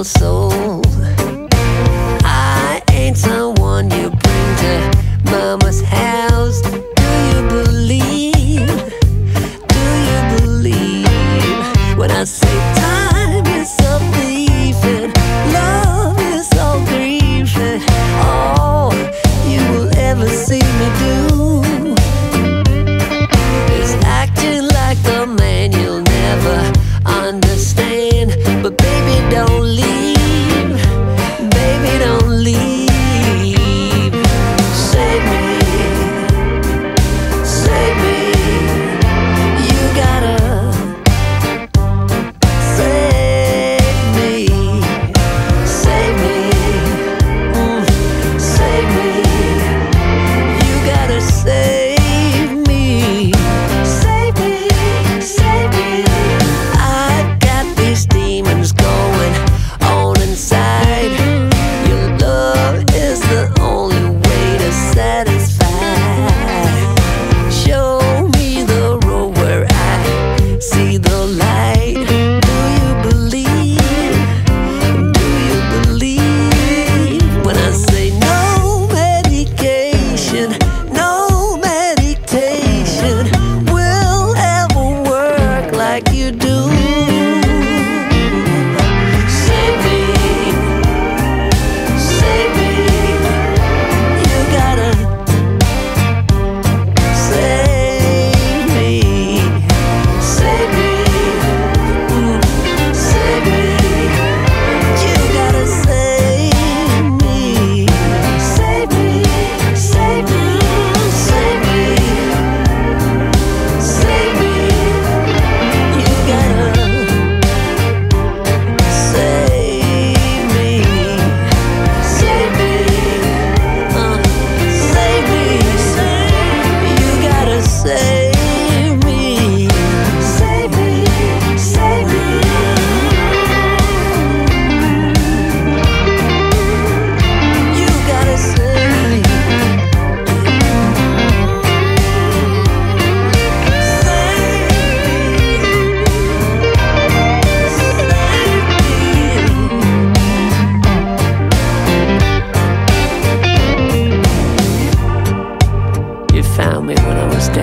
beautiful soul. I ain't someone you bring to mama's house. Do you believe? Do you believe when I say time is so thief and love is so grief, and all you will ever see me do is acting like the man you'll never understand. But baby, don't leave. Baby, don't leave. Save me, save me. You gotta save me, save me, save me. You gotta save me, save me, save me.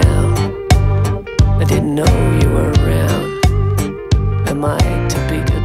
Down, I didn't know you were around. Am I to be?